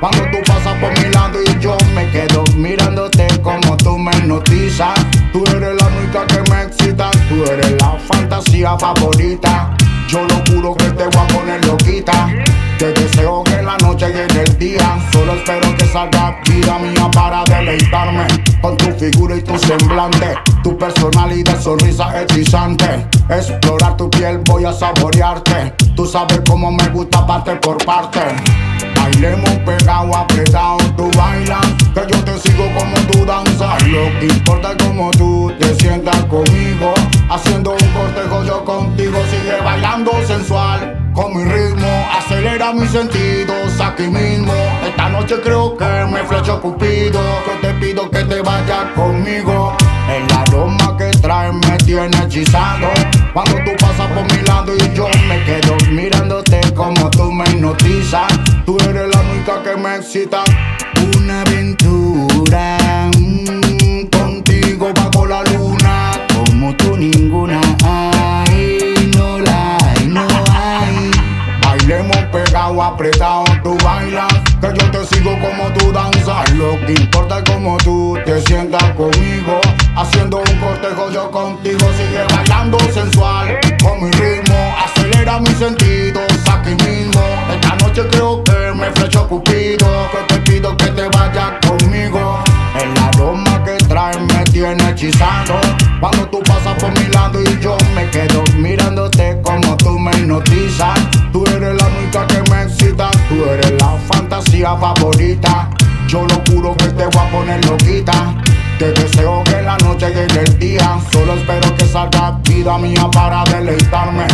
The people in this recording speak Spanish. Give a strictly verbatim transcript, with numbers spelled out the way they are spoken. Cuando tú pasas por mi lado y yo me quedo mirándote como tú me hipnotizas. Tú eres la única que me excita, tú eres la fantasía favorita. Yo lo juro que te voy a poner loquita. Te deseo que en la noche y en el día solo espero que salgas vida mía para deleitarme con tu figura y tu semblante, tu personalidad, sonrisa hechizante. Explorar tu piel, voy a saborearte. Tú sabes cómo me gusta parte por parte. Bailemos pegado, apretado, tú bailas, que yo te sigo como tú danzas. Lo que importa es cómo tú te sientas conmigo, haciendo un cortejo yo contigo. Sigue bailando sensual con mi ritmo, acelera mis sentidos aquí mismo. Esta noche creo que me flechó Cupido. Yo te pido que te vayas conmigo. El aroma que traes me tiene hechizado. Cuando tú pasas por mi lado y yo me quedo mirándote como tú me hipnotizas. Tú eres la única que me excita. Una aventura mmm, contigo bajo la luna, como tú ninguna hay, no la hay, no hay. Bailemos pegado, apretado, tú bailas, que yo te sigo como tú danzas. Lo que importa es como tú te sientas conmigo, haciendo un cortejo yo contigo. Sigue bailando sensual con mi ritmo, acelera mis sentidos aquí mismo. Esta noche creo que me flechó Cupido, que te pido que te vayas conmigo. El aroma que traes me tiene hechizado. Cuando tú pasas por mi lado y yo me quedo mirándote como tú me hipnotizas. Tú eres la única que me excita, tú eres la fantasía favorita. Yo lo juro que te voy a poner loquita. Te deseo que en la noche y en el día solo espero que salgas vida mía para deleitarme